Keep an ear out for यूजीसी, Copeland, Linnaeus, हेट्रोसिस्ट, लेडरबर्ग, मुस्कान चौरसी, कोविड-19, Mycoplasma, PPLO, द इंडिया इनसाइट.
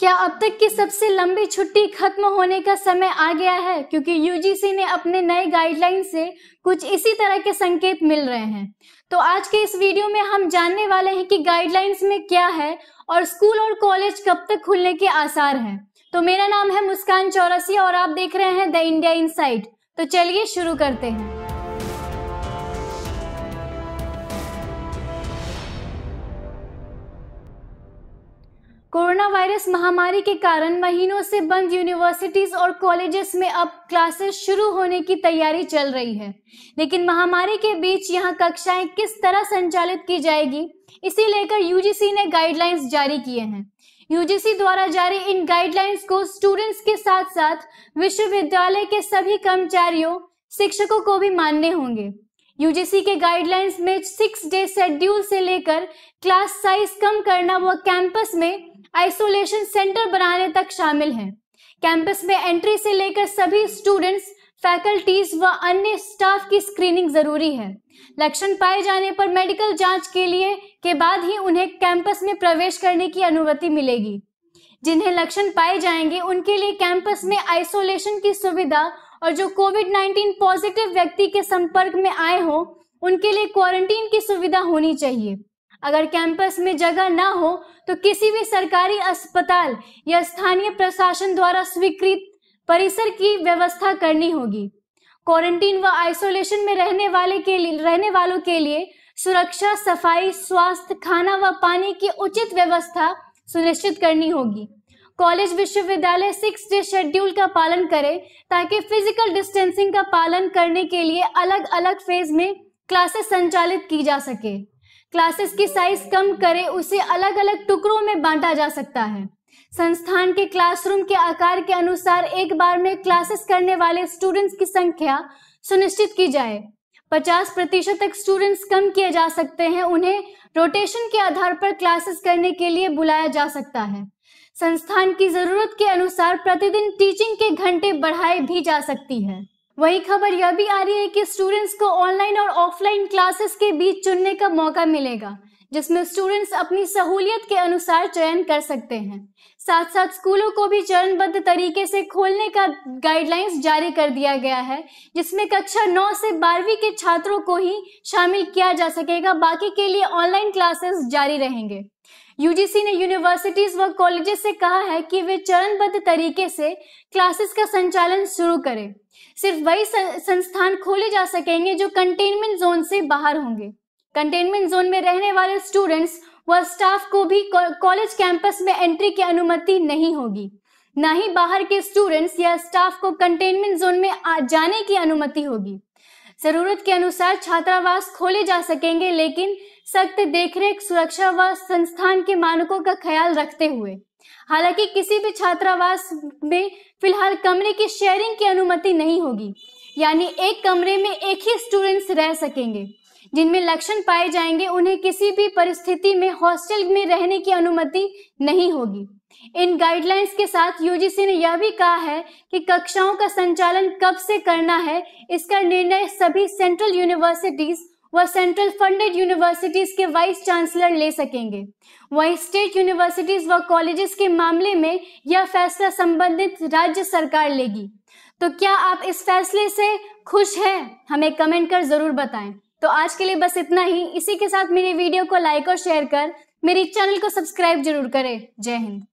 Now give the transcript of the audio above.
क्या अब तक की सबसे लंबी छुट्टी खत्म होने का समय आ गया है? क्योंकि यूजीसी ने अपने नए गाइडलाइन से कुछ इसी तरह के संकेत मिल रहे हैं। तो आज के इस वीडियो में हम जानने वाले हैं कि गाइडलाइंस में क्या है और स्कूल और कॉलेज कब तक खुलने के आसार हैं। तो मेरा नाम है मुस्कान चौरसी और आप देख रहे हैं द इंडिया इनसाइट। तो चलिए शुरू करते हैं। कोरोना वायरस महामारी के कारण महीनों से बंद यूनिवर्सिटीज और कॉलेजेस में अब क्लासेस शुरू होने की तैयारी चल रही है, लेकिन महामारी के बीच यहां कक्षाएं किस तरह संचालित की जाएगी, इसी लेकर यूजीसी ने गाइडलाइंस जारी किए हैं। यूजीसी द्वारा जारी इन गाइडलाइंस को स्टूडेंट्स के साथ साथ विश्वविद्यालय के सभी कर्मचारियों, शिक्षकों को भी मानने होंगे। यूजीसी के गाइडलाइंस में 6-डे शेड्यूल से लेकर क्लास साइज कम करना व कैंपस में आइसोलेशन सेंटर बनाने तक शामिल है। कैंपस में एंट्री से लेकर सभी स्टूडेंट्स, फैकल्टीज व अन्य स्टाफ की स्क्रीनिंग जरूरी है। लक्षण पाए जाने पर मेडिकल जांच के बाद ही उन्हें कैंपस में प्रवेश करने की अनुमति मिलेगी। जिन्हें लक्षण पाए जाएंगे उनके लिए कैंपस में आइसोलेशन की सुविधा और जो कोविड-19 पॉजिटिव व्यक्ति के संपर्क में आए हो उनके लिए क्वारंटीन की सुविधा होनी चाहिए। अगर कैंपस में जगह ना हो तो किसी भी सरकारी अस्पताल या स्थानीय प्रशासन द्वारा स्वीकृत परिसर की व्यवस्था करनी होगी। क्वारंटीन व आइसोलेशन में रहने वालों के लिए सुरक्षा, सफाई, स्वास्थ्य, खाना व पानी की उचित व्यवस्था सुनिश्चित करनी होगी। कॉलेज, विश्वविद्यालय 6-डे शेड्यूल का पालन करें ताकि फिजिकल डिस्टेंसिंग का पालन करने के लिए अलग अलग फेज में क्लासेस संचालित की जा सके। क्लासेस की साइज कम करें, उसे अलग अलग टुकड़ों में बांटा जा सकता है। संस्थान के क्लासरूम के आकार के अनुसार एक बार में क्लासेस करने वाले स्टूडेंट्स की संख्या सुनिश्चित की जाए। 50% तक स्टूडेंट्स कम किए जा सकते हैं। उन्हें रोटेशन के आधार पर क्लासेस करने के लिए बुलाया जा सकता है। संस्थान की जरूरत के अनुसार प्रतिदिन टीचिंग के घंटे बढ़ाए भी जा सकती है। वहीं खबर यह भी आ रही है कि स्टूडेंट्स को ऑनलाइन और ऑफलाइन क्लासेस के बीच चुनने का मौका मिलेगा, जिसमें स्टूडेंट्स अपनी सहूलियत के अनुसार चयन कर सकते हैं। साथ साथ स्कूलों को भी चरणबद्ध तरीके से खोलने का गाइडलाइंस जारी कर दिया गया है, जिसमें कक्षा 9 से 12वीं के छात्रों को ही शामिल किया जा सकेगा। बाकी के लिए ऑनलाइन क्लासेस जारी रहेंगे। यूजीसी ने यूनिवर्सिटीज व कॉलेजेस से कहा है कि वे चरणबद्ध तरीके से क्लासेस का संचालन शुरू करें। सिर्फ वही संस्थान खोले जा सकेंगे जो कंटेनमेंट जोन से बाहर होंगे। कंटेनमेंट जोन में रहने वाले स्टूडेंट्स व स्टाफ को भी कॉलेज कैंपस में एंट्री की अनुमति नहीं होगी। न ही बाहर के स्टूडेंट्स या स्टाफ को कंटेनमेंट जोन में जाने की अनुमति होगी। जरूरत के अनुसार छात्रावास खोले जा सकेंगे, लेकिन सख्त देखरेख, सुरक्षा व संस्थान के मानकों का ख्याल रखते हुए। हालांकि किसी भी छात्रावास में फिलहाल कमरे की शेयरिंग की अनुमति नहीं होगी, यानी एक कमरे में एक ही स्टूडेंट्स रह सकेंगे। जिनमें लक्षण पाए जाएंगे उन्हें किसी भी परिस्थिति में हॉस्टल में रहने की अनुमति नहीं होगी। इन गाइडलाइंस के साथ यूजीसी ने यह भी कहा है कि कक्षाओं का संचालन कब से करना है, इसका निर्णय सभी सेंट्रल यूनिवर्सिटीज व सेंट्रल फंडेड यूनिवर्सिटीज के वाइस चांसलर ले सकेंगे। वहीं स्टेट यूनिवर्सिटीज व कॉलेजेस के मामले में यह फैसला संबंधित राज्य सरकार लेगी। तो क्या आप इस फैसले से खुश हैं? हमें कमेंट कर जरूर बताएं। तो आज के लिए बस इतना ही। इसी के साथ मेरे वीडियो को लाइक और शेयर कर मेरे चैनल को सब्सक्राइब जरूर करें। जय हिंद।